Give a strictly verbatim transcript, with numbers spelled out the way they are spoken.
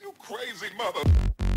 You crazy mother...